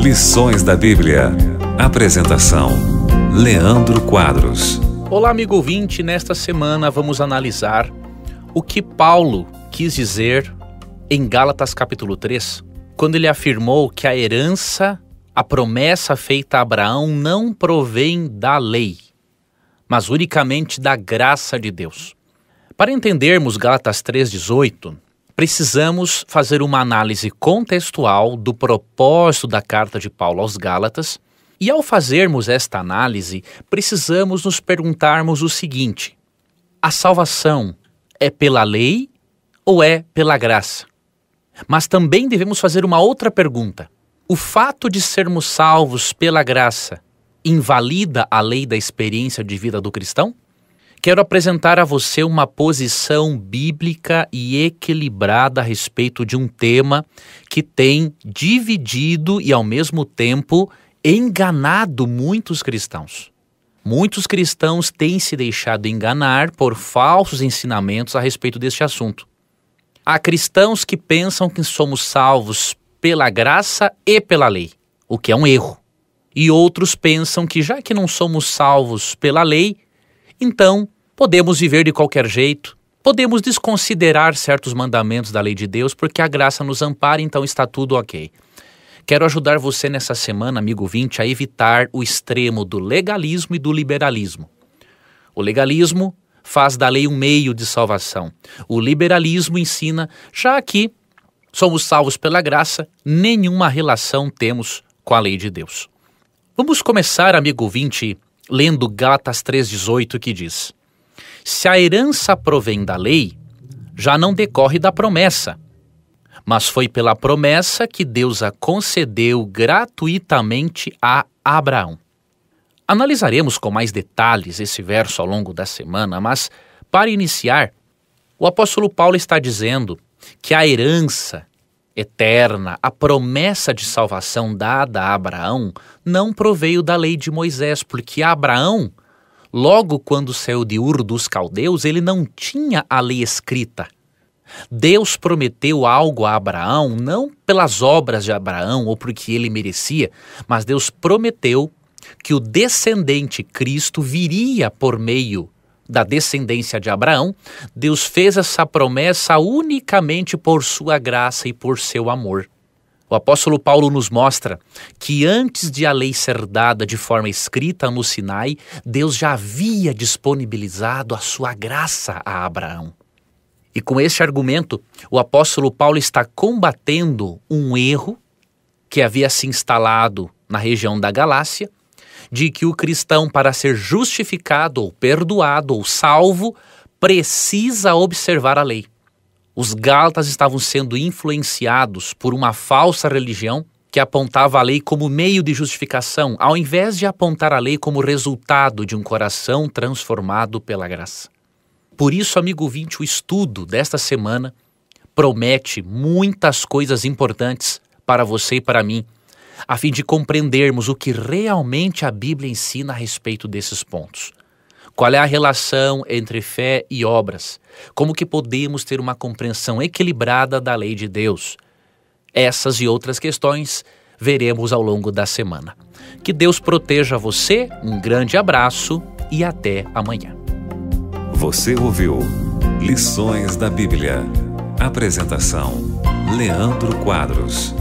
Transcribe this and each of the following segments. Lições da Bíblia. Apresentação: Leandro Quadros. Olá, amigo ouvinte. Nesta semana vamos analisar o que Paulo quis dizer em Gálatas capítulo 3, quando ele afirmou que a herança, a promessa feita a Abraão não provém da lei, mas unicamente da graça de Deus. Para entendermos Gálatas 3:18, precisamos fazer uma análise contextual do propósito da carta de Paulo aos Gálatas, e ao fazermos esta análise, precisamos nos perguntarmos o seguinte: a salvação é pela lei ou é pela graça? Mas também devemos fazer uma outra pergunta: o fato de sermos salvos pela graça invalida a lei da experiência de vida do cristão? Quero apresentar a você uma posição bíblica e equilibrada a respeito de um tema que tem dividido e, ao mesmo tempo, enganado muitos cristãos. Muitos cristãos têm se deixado enganar por falsos ensinamentos a respeito deste assunto. Há cristãos que pensam que somos salvos pela graça e pela lei, o que é um erro. E outros pensam que, já que não somos salvos pela lei, então, podemos viver de qualquer jeito, podemos desconsiderar certos mandamentos da lei de Deus, porque a graça nos ampara, então está tudo ok. Quero ajudar você nessa semana, amigo ouvinte, a evitar o extremo do legalismo e do liberalismo. O legalismo faz da lei um meio de salvação. O liberalismo ensina, já que somos salvos pela graça, nenhuma relação temos com a lei de Deus. Vamos começar, amigo ouvinte, lendo Gálatas 3:18, que diz: se a herança provém da lei, já não decorre da promessa, mas foi pela promessa que Deus a concedeu gratuitamente a Abraão. Analisaremos com mais detalhes esse verso ao longo da semana, mas para iniciar, o apóstolo Paulo está dizendo que a herança eterna, a promessa de salvação dada a Abraão, não proveio da lei de Moisés, porque Abraão, logo quando saiu de Ur dos Caldeus, ele não tinha a lei escrita. Deus prometeu algo a Abraão, não pelas obras de Abraão ou porque ele merecia, mas Deus prometeu que o descendente Cristo viria por meio da descendência de Abraão. Deus fez essa promessa unicamente por sua graça e por seu amor. O apóstolo Paulo nos mostra que antes de a lei ser dada de forma escrita no Sinai, Deus já havia disponibilizado a sua graça a Abraão. E com este argumento, o apóstolo Paulo está combatendo um erro que havia se instalado na região da Galácia, de que o cristão, para ser justificado ou perdoado ou salvo, precisa observar a lei. Os gálatas estavam sendo influenciados por uma falsa religião que apontava a lei como meio de justificação, ao invés de apontar a lei como resultado de um coração transformado pela graça. Por isso, amigo ouvinte, o estudo desta semana promete muitas coisas importantes para você e para mim, a fim de compreendermos o que realmente a Bíblia ensina a respeito desses pontos. Qual é a relação entre fé e obras? Como que podemos ter uma compreensão equilibrada da lei de Deus? Essas e outras questões veremos ao longo da semana. Que Deus proteja você, um grande abraço e até amanhã. Você ouviu Lições da Bíblia. Apresentação: Leandro Quadros.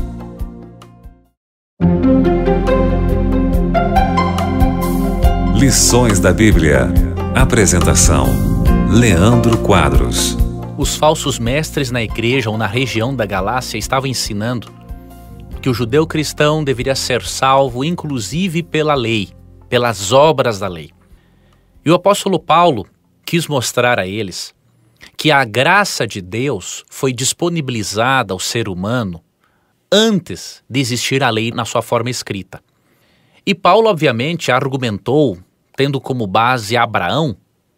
Lições da Bíblia. Apresentação: Leandro Quadros. Os falsos mestres na igreja ou na região da Galácia estavam ensinando que o judeu cristão deveria ser salvo inclusive pela lei, pelas obras da lei. E o apóstolo Paulo quis mostrar a eles que a graça de Deus foi disponibilizada ao ser humano antes de existir a lei na sua forma escrita. E Paulo, obviamente, argumentou tendo como base Abraão,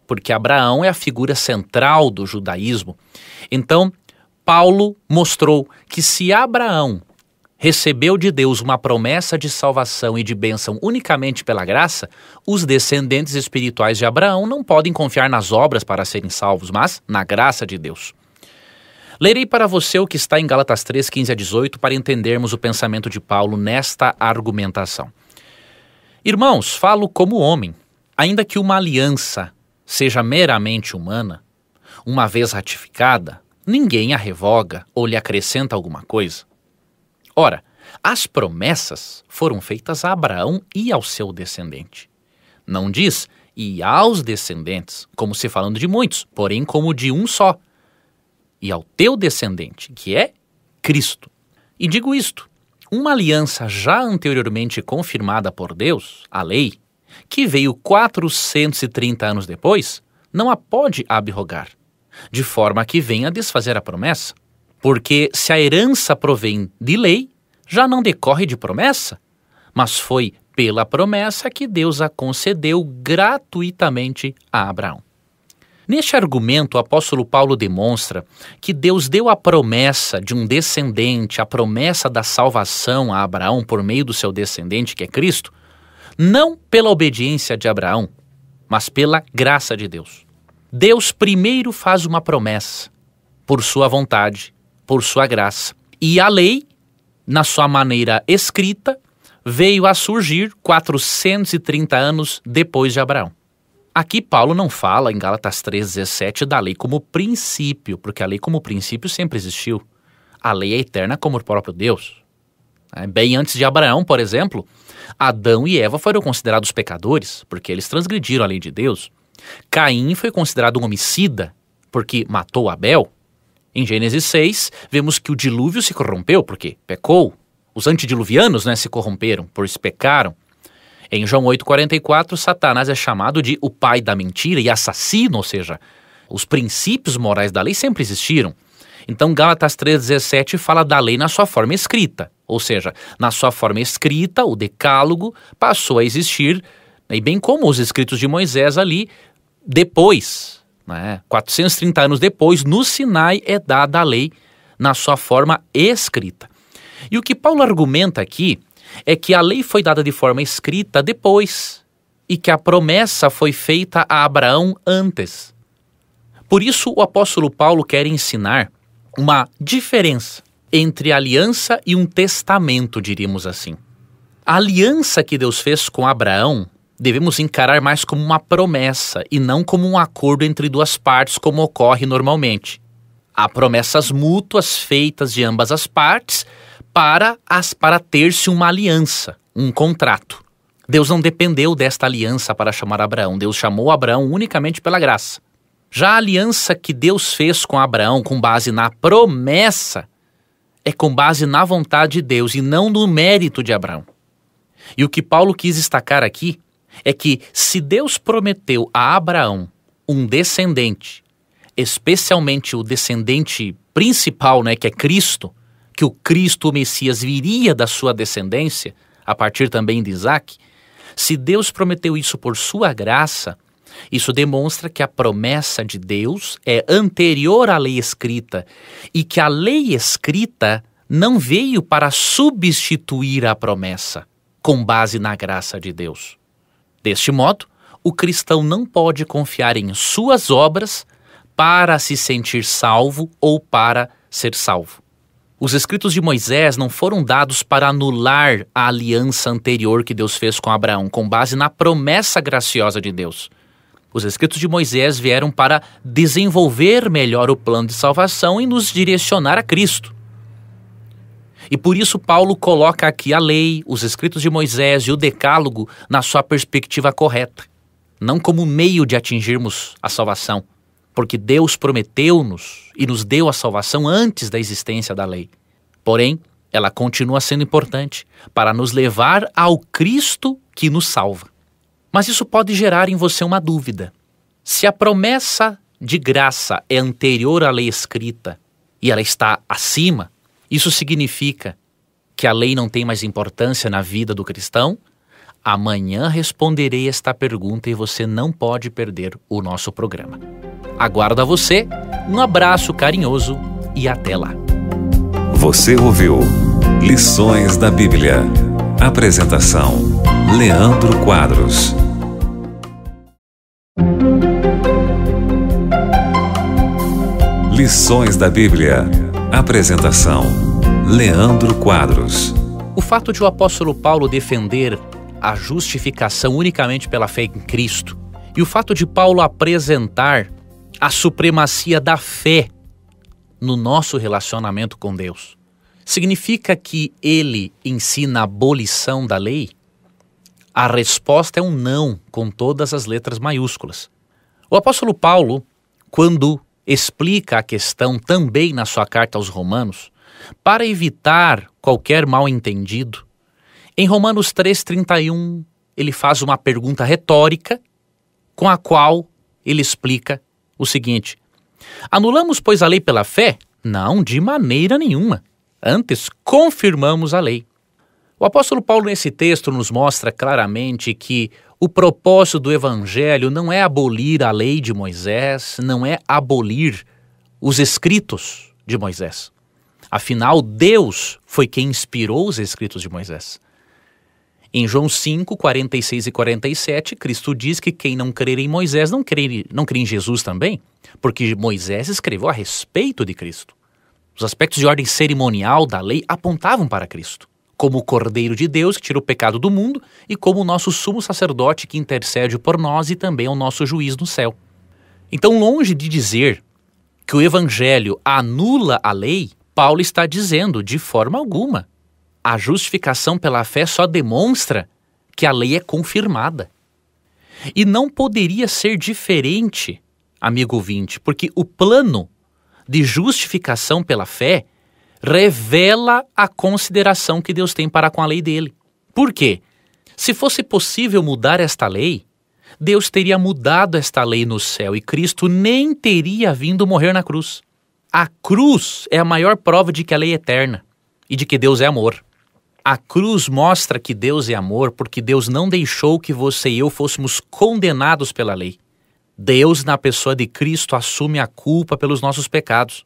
porque Abraão é a figura central do judaísmo. Então, Paulo mostrou que se Abraão recebeu de Deus uma promessa de salvação e de bênção unicamente pela graça, os descendentes espirituais de Abraão não podem confiar nas obras para serem salvos, mas na graça de Deus. Lerei para você o que está em Gálatas 3, 15 a 18 para entendermos o pensamento de Paulo nesta argumentação. Irmãos, falo como homem, ainda que uma aliança seja meramente humana, uma vez ratificada, ninguém a revoga ou lhe acrescenta alguma coisa. Ora, as promessas foram feitas a Abraão e ao seu descendente. Não diz e aos descendentes, como se falando de muitos, porém como de um só, e ao teu descendente, que é Cristo. E digo isto, uma aliança já anteriormente confirmada por Deus, a lei, que veio 430 anos depois, não a pode abrogar, de forma que venha desfazer a promessa. Porque se a herança provém de lei, já não decorre de promessa, mas foi pela promessa que Deus a concedeu gratuitamente a Abraão. Neste argumento, o apóstolo Paulo demonstra que Deus deu a promessa de um descendente, a promessa da salvação a Abraão por meio do seu descendente, que é Cristo, não pela obediência de Abraão, mas pela graça de Deus. Deus primeiro faz uma promessa, por sua vontade, por sua graça. E a lei, na sua maneira escrita, veio a surgir 430 anos depois de Abraão. Aqui Paulo não fala em Gálatas 3,17 da lei como princípio, porque a lei como princípio sempre existiu. A lei é eterna como o próprio Deus. Bem antes de Abraão, por exemplo, Adão e Eva foram considerados pecadores, porque eles transgrediram a lei de Deus. Caim foi considerado um homicida, porque matou Abel. Em Gênesis 6, vemos que o dilúvio se corrompeu, porque pecou. Os antediluvianos, se corromperam, pois pecaram. Em João 8,44, Satanás é chamado de o pai da mentira e assassino, ou seja, os princípios morais da lei sempre existiram. Então, Gálatas 3,17 fala da lei na sua forma escrita, ou seja, na sua forma escrita, o decálogo passou a existir, e bem como os escritos de Moisés ali, depois, 430 anos depois, no Sinai é dada a lei na sua forma escrita. E o que Paulo argumenta aqui é que a lei foi dada de forma escrita depois e que a promessa foi feita a Abraão antes. Por isso, o apóstolo Paulo quer ensinar uma diferença entre aliança e um testamento, diríamos assim. A aliança que Deus fez com Abraão devemos encarar mais como uma promessa e não como um acordo entre duas partes, como ocorre normalmente. Há promessas mútuas feitas de ambas as partes, para ter-se uma aliança, um contrato. Deus não dependeu desta aliança para chamar Abraão. Deus chamou Abraão unicamente pela graça. Já a aliança que Deus fez com Abraão com base na promessa é com base na vontade de Deus e não no mérito de Abraão. E o que Paulo quis destacar aqui é que se Deus prometeu a Abraão um descendente, especialmente o descendente principal, que é Cristo, que o Cristo, o Messias, viria da sua descendência, a partir também de Isaque, se Deus prometeu isso por sua graça, isso demonstra que a promessa de Deus é anterior à lei escrita e que a lei escrita não veio para substituir a promessa, com base na graça de Deus. Deste modo, o cristão não pode confiar em suas obras para se sentir salvo ou para ser salvo. Os escritos de Moisés não foram dados para anular a aliança anterior que Deus fez com Abraão, com base na promessa graciosa de Deus. Os escritos de Moisés vieram para desenvolver melhor o plano de salvação e nos direcionar a Cristo. E por isso Paulo coloca aqui a lei, os escritos de Moisés e o decálogo na sua perspectiva correta, não como meio de atingirmos a salvação. Porque Deus prometeu-nos e nos deu a salvação antes da existência da lei. Porém, ela continua sendo importante para nos levar ao Cristo que nos salva. Mas isso pode gerar em você uma dúvida. Se a promessa de graça é anterior à lei escrita e ela está acima, isso significa que a lei não tem mais importância na vida do cristão? Amanhã responderei esta pergunta e você não pode perder o nosso programa. Aguardo a você, um abraço carinhoso e até lá. Você ouviu Lições da Bíblia. Apresentação: Leandro Quadros. Lições da Bíblia. Apresentação: Leandro Quadros. O fato de o apóstolo Paulo defender a justificação unicamente pela fé em Cristo e o fato de Paulo apresentar a supremacia da fé no nosso relacionamento com Deus, significa que ele ensina a abolição da lei? A resposta é um não, com todas as letras maiúsculas. O apóstolo Paulo, quando explica a questão também na sua carta aos Romanos, para evitar qualquer mal-entendido, em Romanos 3:31 ele faz uma pergunta retórica com a qual ele explica o seguinte: anulamos, pois, a lei pela fé? Não, de maneira nenhuma. Antes, confirmamos a lei. O apóstolo Paulo, nesse texto, nos mostra claramente que o propósito do Evangelho não é abolir a lei de Moisés, não é abolir os escritos de Moisés. Afinal, Deus foi quem inspirou os escritos de Moisés. Em João 5, 46 e 47, Cristo diz que quem não crer em Moisés não crê em Jesus também, porque Moisés escreveu a respeito de Cristo. Os aspectos de ordem cerimonial da lei apontavam para Cristo, como o Cordeiro de Deus que tira o pecado do mundo e como o nosso sumo sacerdote que intercede por nós e também é o nosso juiz no céu. Então, longe de dizer que o Evangelho anula a lei, Paulo está dizendo de forma alguma. A justificação pela fé só demonstra que a lei é confirmada. E não poderia ser diferente, amigo ouvinte, porque o plano de justificação pela fé revela a consideração que Deus tem para com a lei dele. Por quê? Se fosse possível mudar esta lei, Deus teria mudado esta lei no céu e Cristo nem teria vindo morrer na cruz. A cruz é a maior prova de que a lei é eterna e de que Deus é amor. A cruz mostra que Deus é amor porque Deus não deixou que você e eu fôssemos condenados pela lei. Deus, na pessoa de Cristo, assume a culpa pelos nossos pecados.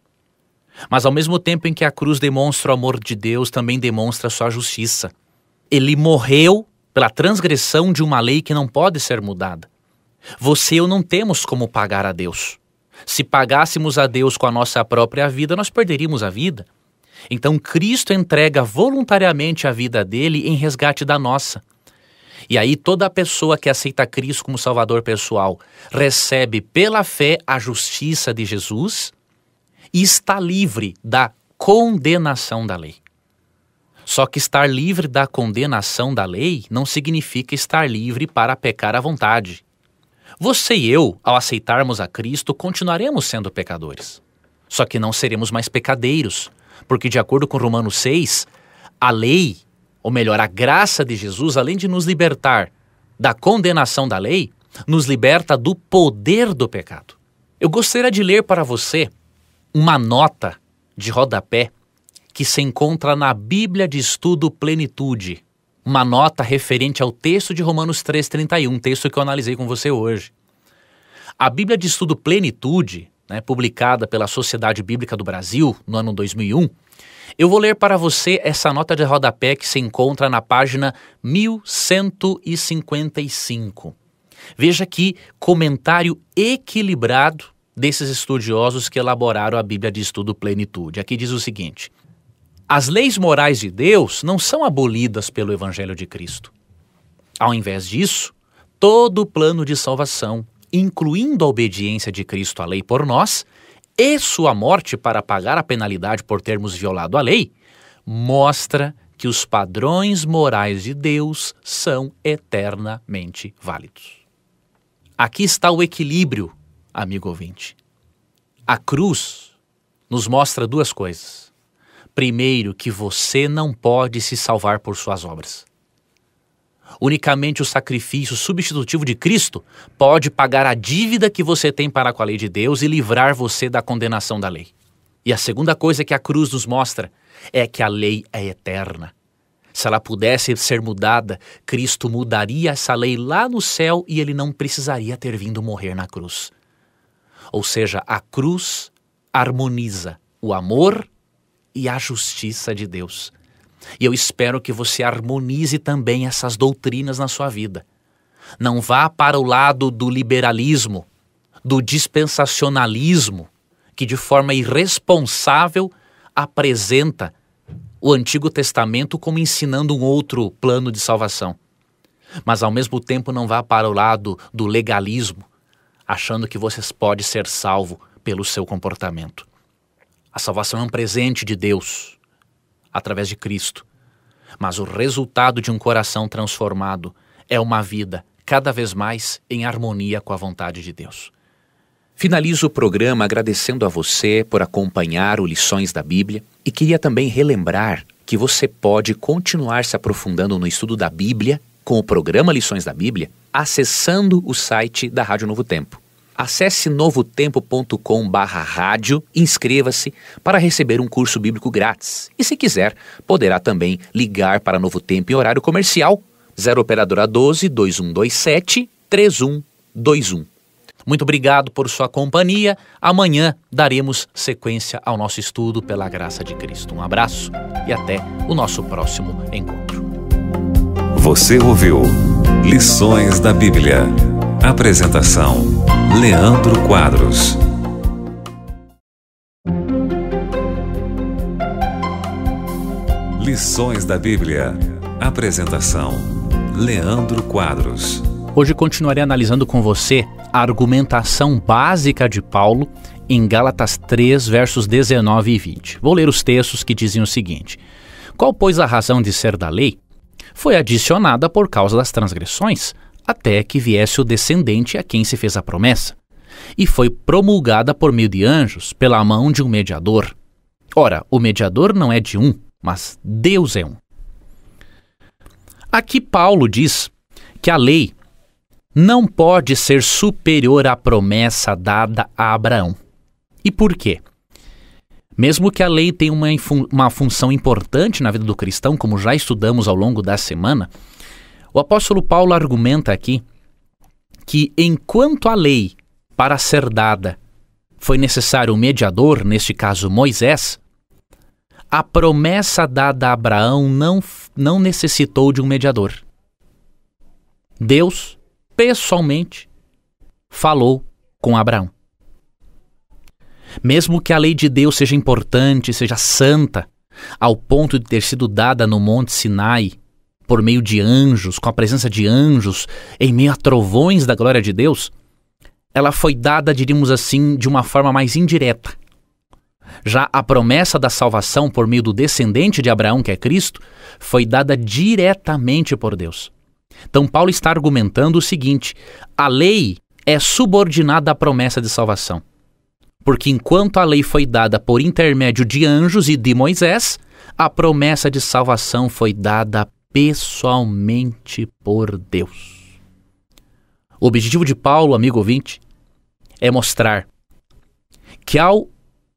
Mas ao mesmo tempo em que a cruz demonstra o amor de Deus, também demonstra sua justiça. Ele morreu pela transgressão de uma lei que não pode ser mudada. Você e eu não temos como pagar a Deus. Se pagássemos a Deus com a nossa própria vida, nós perderíamos a vida. Então Cristo entrega voluntariamente a vida dele em resgate da nossa. E aí toda pessoa que aceita Cristo como salvador pessoal recebe pela fé a justiça de Jesus e está livre da condenação da lei. Só que estar livre da condenação da lei não significa estar livre para pecar à vontade. Você e eu, ao aceitarmos a Cristo, continuaremos sendo pecadores. Só que não seremos mais pecadeiros, porque de acordo com Romanos 6, a lei, ou melhor, a graça de Jesus, além de nos libertar da condenação da lei, nos liberta do poder do pecado. Eu gostaria de ler para você uma nota de rodapé que se encontra na Bíblia de Estudo Plenitude, uma nota referente ao texto de Romanos 3:31, texto que eu analisei com você hoje. A Bíblia de Estudo Plenitude, publicada pela Sociedade Bíblica do Brasil no ano 2001, eu vou ler para você essa nota de rodapé que se encontra na página 1155. Veja que comentário equilibrado desses estudiosos que elaboraram a Bíblia de Estudo Plenitude. Aqui diz o seguinte: as leis morais de Deus não são abolidas pelo Evangelho de Cristo. Ao invés disso, todo o plano de salvação, incluindo a obediência de Cristo à lei por nós e sua morte para pagar a penalidade por termos violado a lei, mostra que os padrões morais de Deus são eternamente válidos. Aqui está o equilíbrio, amigo ouvinte. A cruz nos mostra duas coisas. Primeiro, que você não pode se salvar por suas obras. Unicamente o sacrifício substitutivo de Cristo pode pagar a dívida que você tem para com a lei de Deus e livrar você da condenação da lei. E a segunda coisa que a cruz nos mostra é que a lei é eterna. Se ela pudesse ser mudada, Cristo mudaria essa lei lá no céu e ele não precisaria ter vindo morrer na cruz. Ou seja, a cruz harmoniza o amor e a justiça de Deus. E eu espero que você harmonize também essas doutrinas na sua vida. Não vá para o lado do liberalismo, do dispensacionalismo, que de forma irresponsável apresenta o Antigo Testamento como ensinando um outro plano de salvação. Mas ao mesmo tempo não vá para o lado do legalismo, achando que você pode ser salvo pelo seu comportamento. A salvação é um presente de Deus, através de Cristo. Mas o resultado de um coração transformado é uma vida cada vez mais em harmonia com a vontade de Deus. Finalizo o programa agradecendo a você por acompanhar o Lições da Bíblia e queria também relembrar que você pode continuar se aprofundando no estudo da Bíblia com o programa Lições da Bíblia acessando o site da Rádio Novo Tempo. Acesse novotempo.com/rádio e inscreva-se para receber um curso bíblico grátis. E se quiser, poderá também ligar para Novo Tempo em horário comercial 0 operadora 12 2127 3121. Muito obrigado por sua companhia. Amanhã daremos sequência ao nosso estudo pela graça de Cristo. Um abraço e até o nosso próximo encontro. Você ouviu Lições da Bíblia. Apresentação: Leandro Quadros. Lições da Bíblia. Apresentação: Leandro Quadros. Hoje continuarei analisando com você a argumentação básica de Paulo em Gálatas 3, versos 19 e 20. Vou ler os textos que dizem o seguinte: qual, pois, a razão de ser da lei? Foi adicionada por causa das transgressões, até que viesse o descendente a quem se fez a promessa, e foi promulgada por meio de anjos, pela mão de um mediador. Ora, o mediador não é de um, mas Deus é um. Aqui Paulo diz que a lei não pode ser superior à promessa dada a Abraão. E por quê? Mesmo que a lei tenha uma função importante na vida do cristão, como já estudamos ao longo da semana, o apóstolo Paulo argumenta aqui que enquanto a lei, para ser dada, foi necessário um mediador, neste caso Moisés, a promessa dada a Abraão não necessitou de um mediador. Deus, pessoalmente, falou com Abraão. Mesmo que a lei de Deus seja importante, seja santa, ao ponto de ter sido dada no Monte Sinai, por meio de anjos, com a presença de anjos, em meio a trovões da glória de Deus, ela foi dada, diríamos assim, de uma forma mais indireta. Já a promessa da salvação por meio do descendente de Abraão, que é Cristo, foi dada diretamente por Deus. Então Paulo está argumentando o seguinte: a lei é subordinada à promessa de salvação. Porque enquanto a lei foi dada por intermédio de anjos e de Moisés, a promessa de salvação foi dada pessoalmente por Deus. O objetivo de Paulo, amigo ouvinte, é mostrar que ao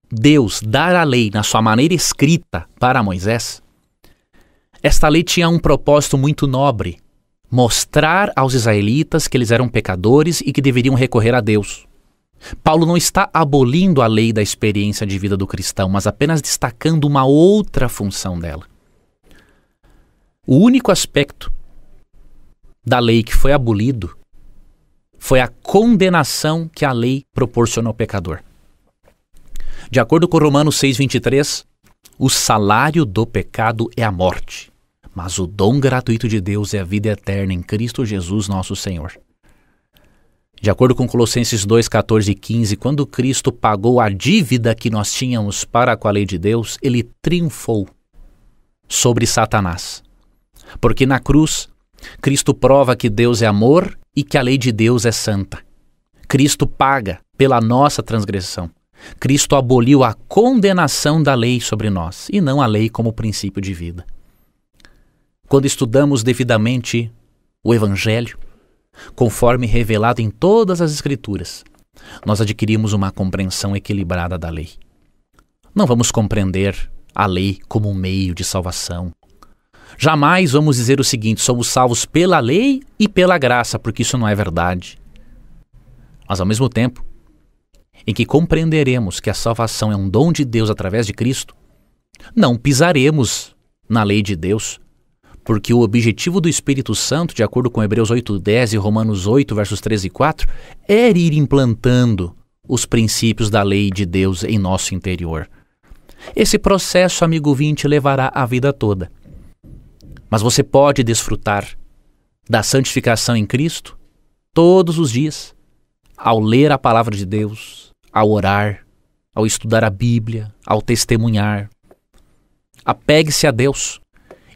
Deus dar a lei na sua maneira escrita para Moisés, esta lei tinha um propósito muito nobre: mostrar aos israelitas que eles eram pecadores e que deveriam recorrer a Deus. Paulo não está abolindo a lei da experiência de vida do cristão, mas apenas destacando uma outra função dela. O único aspecto da lei que foi abolido foi a condenação que a lei proporciona ao pecador. De acordo com Romanos 6,23, o salário do pecado é a morte, mas o dom gratuito de Deus é a vida eterna em Cristo Jesus nosso Senhor. De acordo com Colossenses 2, 14 e 15, quando Cristo pagou a dívida que nós tínhamos para com a lei de Deus, ele triunfou sobre Satanás. Porque na cruz, Cristo prova que Deus é amor e que a lei de Deus é santa. Cristo paga pela nossa transgressão. Cristo aboliu a condenação da lei sobre nós, e não a lei como princípio de vida. Quando estudamos devidamente o Evangelho, conforme revelado em todas as Escrituras, nós adquirimos uma compreensão equilibrada da lei. Não vamos compreender a lei como um meio de salvação. Jamais vamos dizer o seguinte: somos salvos pela lei e pela graça, porque isso não é verdade. Mas ao mesmo tempo em que compreenderemos que a salvação é um dom de Deus através de Cristo, não pisaremos na lei de Deus, porque o objetivo do Espírito Santo, de acordo com Hebreus 8:10 e Romanos 8, versos 13 e 4, é ir implantando os princípios da lei de Deus em nosso interior. Esse processo, amigo ouvinte, levará a vida toda. Mas você pode desfrutar da santificação em Cristo todos os dias, ao ler a palavra de Deus, ao orar, ao estudar a Bíblia, ao testemunhar. Apegue-se a Deus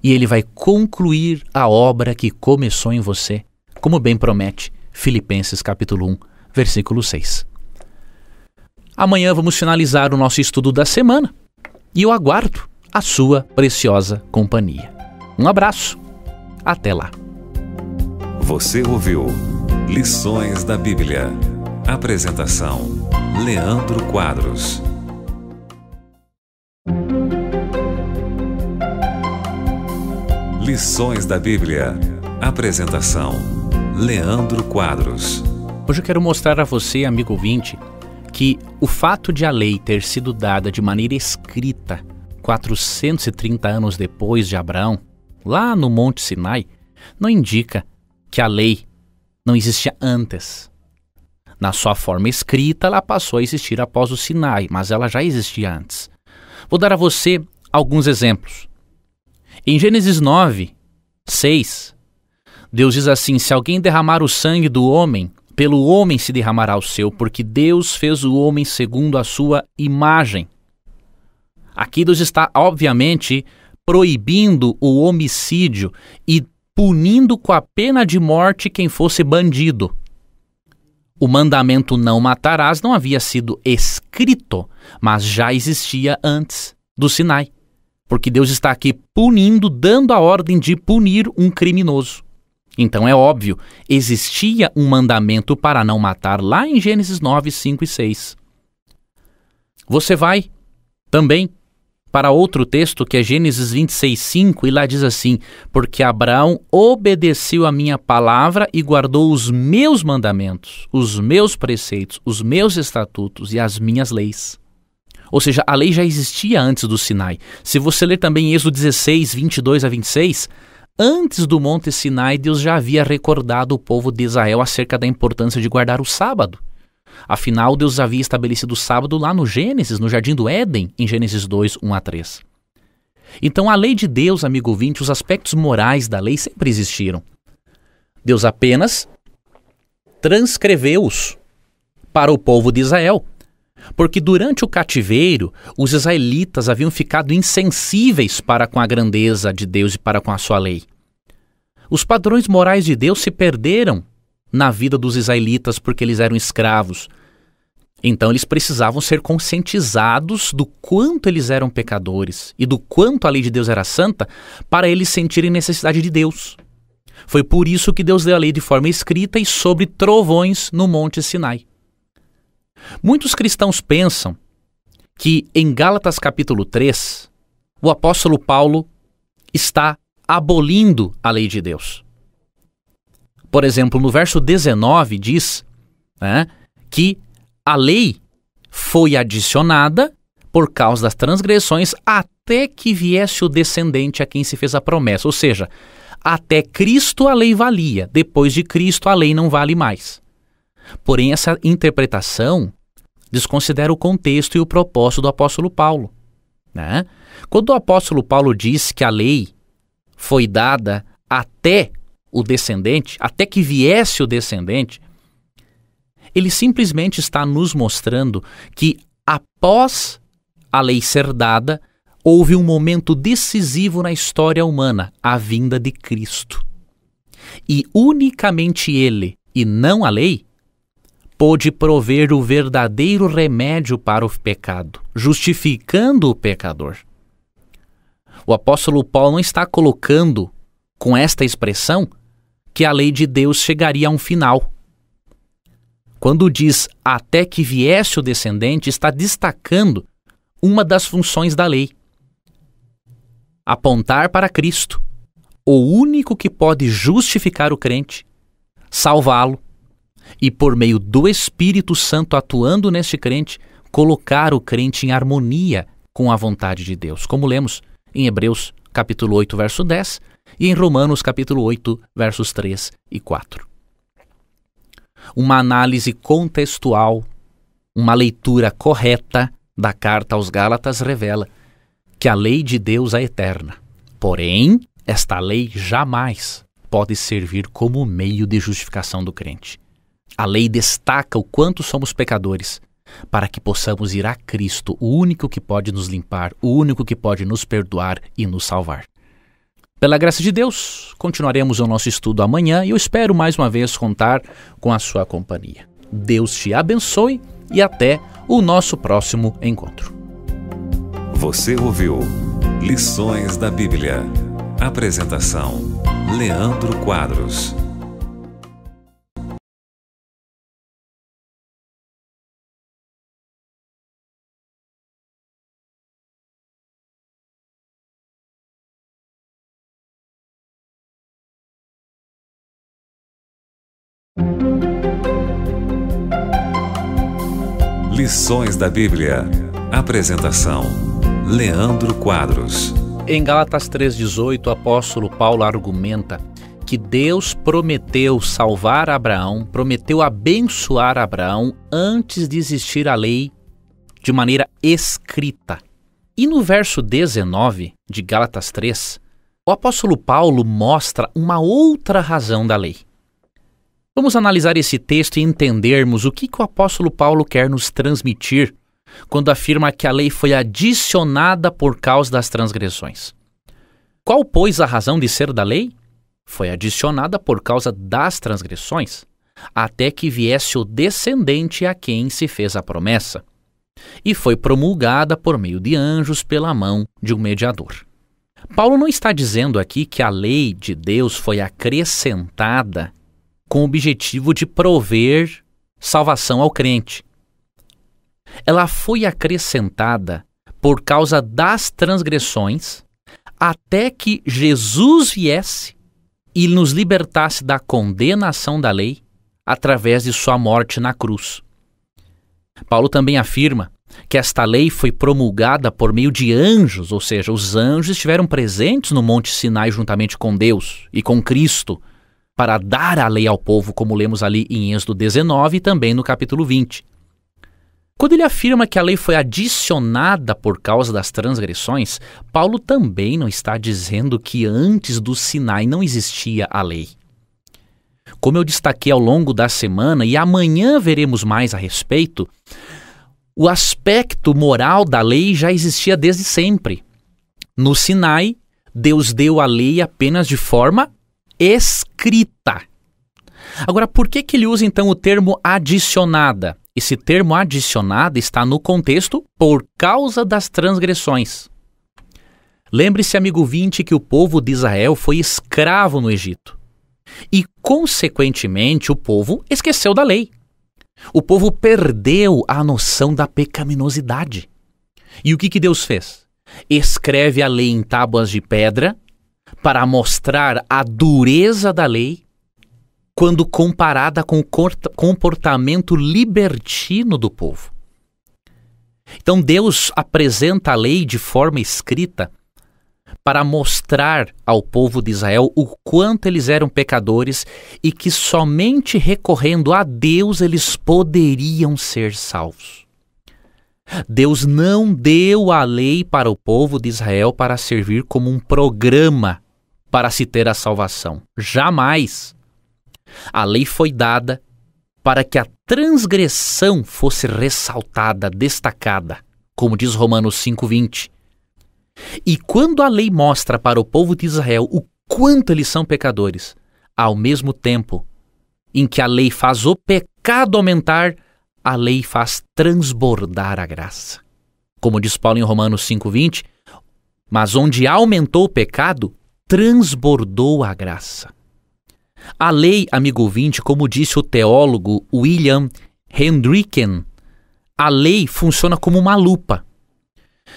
e Ele vai concluir a obra que começou em você, como bem promete Filipenses capítulo 1, versículo 6. Amanhã vamos finalizar o nosso estudo da semana e eu aguardo a sua preciosa companhia. Um abraço, até lá. Você ouviu Lições da Bíblia. Apresentação: Leandro Quadros. Lições da Bíblia. Apresentação: Leandro Quadros. Hoje eu quero mostrar a você, amigo ouvinte, que o fato de a lei ter sido dada de maneira escrita 430 anos depois de Abraão, lá no Monte Sinai, não indica que a lei não existia antes. Na sua forma escrita, ela passou a existir após o Sinai, mas ela já existia antes. Vou dar a você alguns exemplos. Em Gênesis 9, 6, Deus diz assim: se alguém derramar o sangue do homem, pelo homem se derramará o seu, porque Deus fez o homem segundo a sua imagem. Aqui Deus está, obviamente, proibindo o homicídio e punindo com a pena de morte quem fosse bandido. O mandamento não matarás não havia sido escrito, mas já existia antes do Sinai, porque Deus está aqui punindo, dando a ordem de punir um criminoso. Então é óbvio, existia um mandamento para não matar lá em Gênesis 9, 5 e 6. Você vai também para outro texto que é Gênesis 26, 5 e lá diz assim: porque Abraão obedeceu a minha palavra e guardou os meus mandamentos, os meus preceitos, os meus estatutos e as minhas leis. Ou seja, a lei já existia antes do Sinai. Se você ler também Êxodo 16, 22 a 26... antes do Monte Sinai, Deus já havia recordado o povo de Israel acerca da importância de guardar o sábado. Afinal, Deus havia estabelecido o sábado lá no Gênesis, no Jardim do Éden, em Gênesis 2, 1 a 3. Então, a lei de Deus, amigo ouvinte, os aspectos morais da lei sempre existiram. Deus apenas transcreveu-os para o povo de Israel, porque durante o cativeiro, os israelitas haviam ficado insensíveis para com a grandeza de Deus e para com a sua lei. Os padrões morais de Deus se perderam na vida dos israelitas porque eles eram escravos. Então eles precisavam ser conscientizados do quanto eles eram pecadores e do quanto a lei de Deus era santa para eles sentirem necessidade de Deus. Foi por isso que Deus deu a lei de forma escrita e sobre trovões no Monte Sinai. Muitos cristãos pensam que em Gálatas capítulo 3, o apóstolo Paulo está abolindo a lei de Deus. Por exemplo, no verso 19 diz, né, que a lei foi adicionada por causa das transgressões até que viesse o descendente a quem se fez a promessa. Ou seja, até Cristo a lei valia, depois de Cristo a lei não vale mais. Porém, essa interpretação desconsidera o contexto e o propósito do apóstolo Paulo, né? Quando o apóstolo Paulo diz que a lei foi dada até o descendente, até que viesse o descendente, ele simplesmente está nos mostrando que após a lei ser dada, houve um momento decisivo na história humana, a vinda de Cristo. E unicamente ele, e não a lei, pôde prover o verdadeiro remédio para o pecado, justificando o pecador. O apóstolo Paulo não está colocando com esta expressão que a lei de Deus chegaria a um final. Quando diz até que viesse o descendente, está destacando uma das funções da lei: apontar para Cristo, o único que pode justificar o crente, salvá-lo, e por meio do Espírito Santo atuando neste crente, colocar o crente em harmonia com a vontade de Deus, como lemos em Hebreus capítulo 8, verso 10 e em Romanos capítulo 8, versos 3 e 4. Uma análise contextual uma leitura correta da carta aos Gálatas revela que a lei de Deus é eterna. Porém, esta lei jamais pode servir como meio de justificação do crente. A lei destaca o quanto somos pecadores, para que possamos ir a Cristo, o único que pode nos limpar, o único que pode nos perdoar e nos salvar. Pela graça de Deus, continuaremos o nosso estudo amanhã e eu espero mais uma vez contar com a sua companhia. Deus te abençoe e até o nosso próximo encontro. Você ouviu Lições da Bíblia. Apresentação: Leandro Quadros. Lições da Bíblia. Apresentação: Leandro Quadros. Em Gálatas 3,18, o apóstolo Paulo argumenta que Deus prometeu salvar Abraão, prometeu abençoar Abraão antes de existir a lei de maneira escrita. E no verso 19 de Gálatas 3, o apóstolo Paulo mostra uma outra razão da lei. Vamos analisar esse texto e entendermos o que o apóstolo Paulo quer nos transmitir quando afirma que a lei foi adicionada por causa das transgressões. Qual, pois, a razão de ser da lei? Foi adicionada por causa das transgressões, até que viesse o descendente a quem se fez a promessa, e foi promulgada por meio de anjos pela mão de um mediador. Paulo não está dizendo aqui que a lei de Deus foi acrescentada com o objetivo de prover salvação ao crente. Ela foi acrescentada por causa das transgressões até que Jesus viesse e nos libertasse da condenação da lei através de sua morte na cruz. Paulo também afirma que esta lei foi promulgada por meio de anjos, ou seja, os anjos estiveram presentes no Monte Sinai juntamente com Deus e com Cristo, para dar a lei ao povo, como lemos ali em Êxodo 19 e também no capítulo 20. Quando ele afirma que a lei foi adicionada por causa das transgressões, Paulo também não está dizendo que antes do Sinai não existia a lei. Como eu destaquei ao longo da semana, e amanhã veremos mais a respeito, o aspecto moral da lei já existia desde sempre. No Sinai, Deus deu a lei apenas de forma escrita. Agora, por que ele usa então o termo adicionada? Esse termo adicionada está no contexto por causa das transgressões. Lembre-se, amigo ouvinte, que o povo de Israel foi escravo no Egito e, consequentemente, o povo esqueceu da lei. O povo perdeu a noção da pecaminosidade. E o que Deus fez? Escreve a lei em tábuas de pedra para mostrar a dureza da lei quando comparada com o comportamento libertino do povo. Então Deus apresenta a lei de forma escrita para mostrar ao povo de Israel o quanto eles eram pecadores e que somente recorrendo a Deus eles poderiam ser salvos. Deus não deu a lei para o povo de Israel para servir como um programa para se ter a salvação. Jamais! A lei foi dada para que a transgressão fosse ressaltada, destacada, como diz Romanos 5,20. E quando a lei mostra para o povo de Israel o quanto eles são pecadores, ao mesmo tempo em que a lei faz o pecado aumentar, a lei faz transbordar a graça. Como diz Paulo em Romanos 5,20, mas onde aumentou o pecado, transbordou a graça. A lei, amigo ouvinte, como disse o teólogo William Hendriksen, a lei funciona como uma lupa.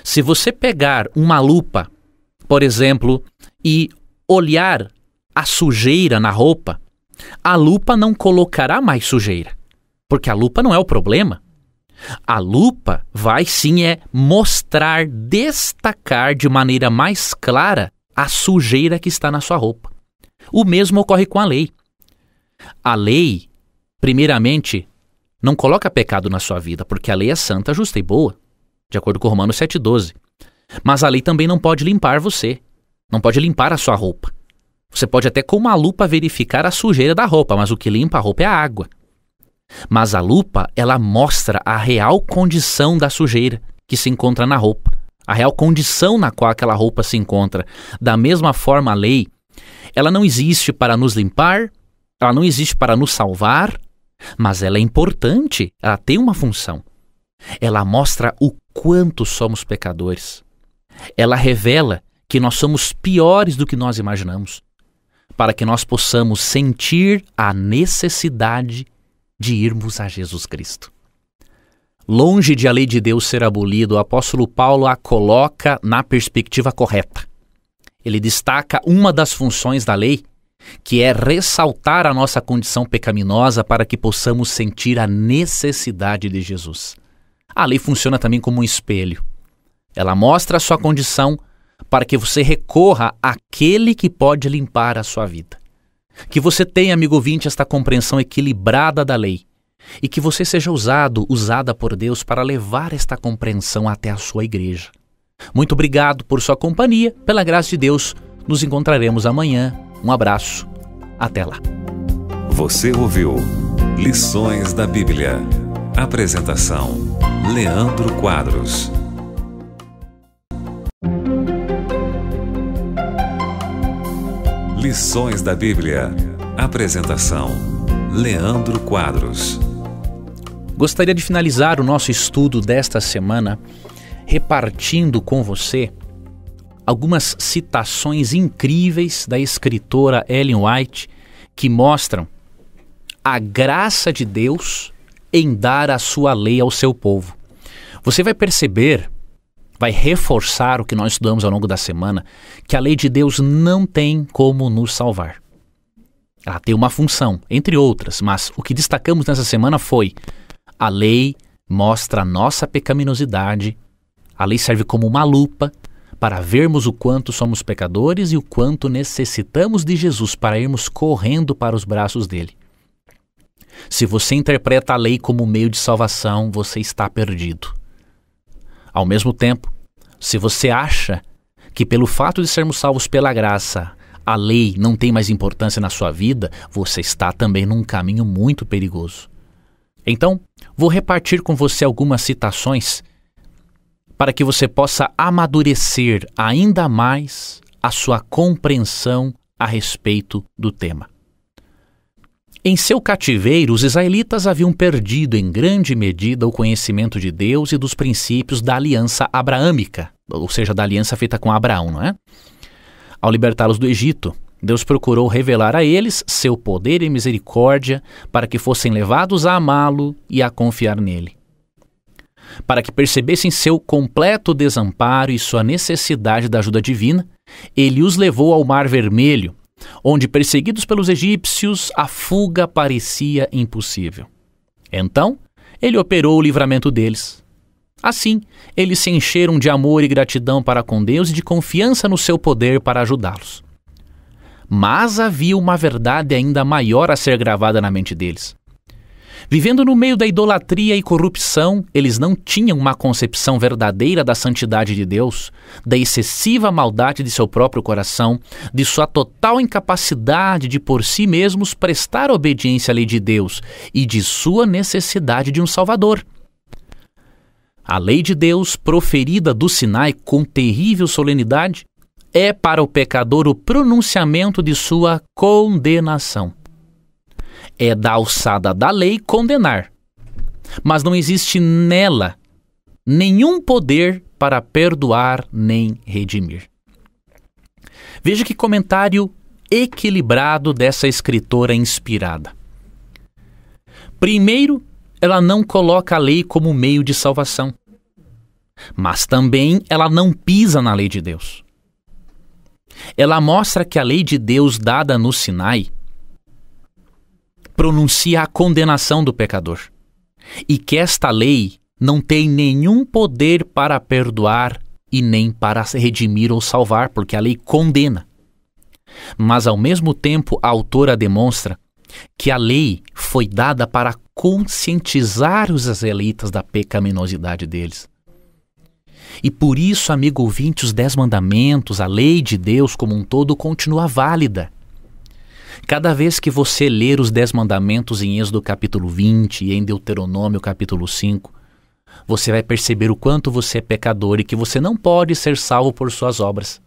Se você pegar uma lupa, por exemplo, e olhar a sujeira na roupa, a lupa não colocará mais sujeira, porque a lupa não é o problema. A lupa vai sim é mostrar, destacar de maneira mais clara a sujeira que está na sua roupa. O mesmo ocorre com a lei. A lei, primeiramente, Não coloca pecado na sua vida, porque a lei é santa, justa e boa, de acordo com Romanos 7,12. Mas a lei também não pode limpar você, não pode limpar a sua roupa. Você pode até com uma lupa verificar a sujeira da roupa, mas o que limpa a roupa é a água. Mas a lupa, ela mostra a real condição da sujeira que se encontra na roupa, a real condição na qual aquela roupa se encontra. Da mesma forma, a lei, ela não existe para nos limpar, ela não existe para nos salvar, mas ela é importante, ela tem uma função. Ela mostra o quanto somos pecadores. Ela revela que nós somos piores do que nós imaginamos, para que nós possamos sentir a necessidade de irmos a Jesus Cristo. Longe de a lei de Deus ser abolida, o apóstolo Paulo a coloca na perspectiva correta. Ele destaca uma das funções da lei, que é ressaltar a nossa condição pecaminosa para que possamos sentir a necessidade de Jesus. A lei funciona também como um espelho. Ela mostra a sua condição para que você recorra àquele que pode limpar a sua vida. Que você tenha, amigo ouvinte, esta compreensão equilibrada da lei e que você seja usada por Deus para levar esta compreensão até a sua igreja. Muito obrigado por sua companhia, pela graça de Deus. Nos encontraremos amanhã. Um abraço. Até lá. Você ouviu Lições da Bíblia. Apresentação: Leandro Quadros. Lições da Bíblia. Apresentação: Leandro Quadros. Gostaria de finalizar o nosso estudo desta semana repartindo com você algumas citações incríveis da escritora Ellen White que mostram a graça de Deus em dar a sua lei ao seu povo. Você vai perceber, vai reforçar o que nós estudamos ao longo da semana, que a lei de Deus não tem como nos salvar. Ela tem uma função, entre outras, mas o que destacamos nessa semana foi: a lei mostra a nossa pecaminosidade, a lei serve como uma lupa para vermos o quanto somos pecadores e o quanto necessitamos de Jesus para irmos correndo para os braços dele. Se você interpreta a lei como meio de salvação, você está perdido. Ao mesmo tempo, se você acha que pelo fato de sermos salvos pela graça, a lei não tem mais importância na sua vida, você está também num caminho muito perigoso. Então, vou repartir com você algumas citações para que você possa amadurecer ainda mais a sua compreensão a respeito do tema. Em seu cativeiro, os israelitas haviam perdido em grande medida o conhecimento de Deus e dos princípios da aliança abraâmica, ou seja, da aliança feita com Abraão, não é? Ao libertá-los do Egito, Deus procurou revelar a eles seu poder e misericórdia para que fossem levados a amá-lo e a confiar nele, para que percebessem seu completo desamparo e sua necessidade da ajuda divina. Ele os levou ao Mar Vermelho, onde, perseguidos pelos egípcios, a fuga parecia impossível. Então, ele operou o livramento deles. Assim, eles se encheram de amor e gratidão para com Deus e de confiança no seu poder para ajudá-los. Mas havia uma verdade ainda maior a ser gravada na mente deles. Vivendo no meio da idolatria e corrupção, eles não tinham uma concepção verdadeira da santidade de Deus, da excessiva maldade de seu próprio coração, de sua total incapacidade de por si mesmos prestar obediência à lei de Deus e de sua necessidade de um Salvador. A lei de Deus, proferida do Sinai com terrível solenidade, é para o pecador o pronunciamento de sua condenação. É da alçada da lei condenar, mas não existe nela nenhum poder para perdoar nem redimir. Veja que comentário equilibrado dessa escritora inspirada. Primeiro, ela não coloca a lei como meio de salvação, mas também ela não pisa na lei de Deus. Ela mostra que a lei de Deus dada no Sinai pronuncia a condenação do pecador e que esta lei não tem nenhum poder para perdoar e nem para redimir ou salvar, porque a lei condena. Mas, ao mesmo tempo, a autora demonstra que a lei foi dada para conscientizar os israelitas da pecaminosidade deles. E por isso, amigo ouvinte, os 10 mandamentos, a lei de Deus como um todo, continua válida. Cada vez que você ler os 10 mandamentos em Êxodo capítulo 20 e em Deuteronômio capítulo 5, você vai perceber o quanto você é pecador e que você não pode ser salvo por suas obras.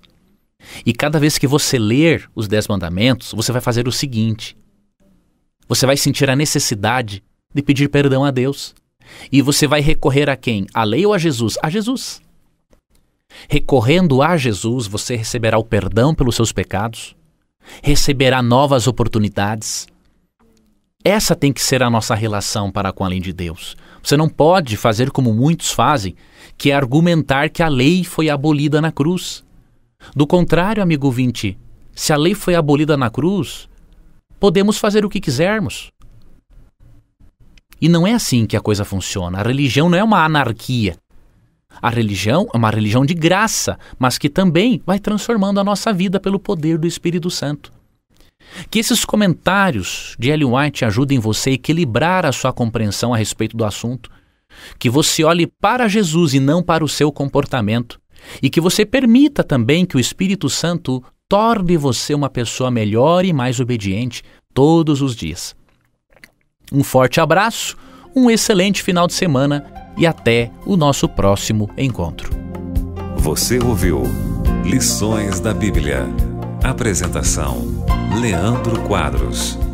E cada vez que você ler os 10 mandamentos, você vai fazer o seguinte: você vai sentir a necessidade de pedir perdão a Deus. E você vai recorrer a quem? A lei ou a Jesus? A Jesus. Recorrendo a Jesus, você receberá o perdão pelos seus pecados, receberá novas oportunidades. Essa tem que ser a nossa relação para com a lei de Deus. Você não pode fazer como muitos fazem, que é argumentar que a lei foi abolida na cruz. Do contrário, amigo ouvinte, se a lei foi abolida na cruz, podemos fazer o que quisermos. E não é assim que a coisa funciona. A religião não é uma anarquia. A religião é uma religião de graça, mas que também vai transformando a nossa vida pelo poder do Espírito Santo. Que esses comentários de Ellen White ajudem você a equilibrar a sua compreensão a respeito do assunto. Que você olhe para Jesus e não para o seu comportamento. E que você permita também que o Espírito Santo torne você uma pessoa melhor e mais obediente todos os dias. Um forte abraço, um excelente final de semana e até o nosso próximo encontro. Você ouviu Lições da Bíblia. Apresentação: Leandro Quadros.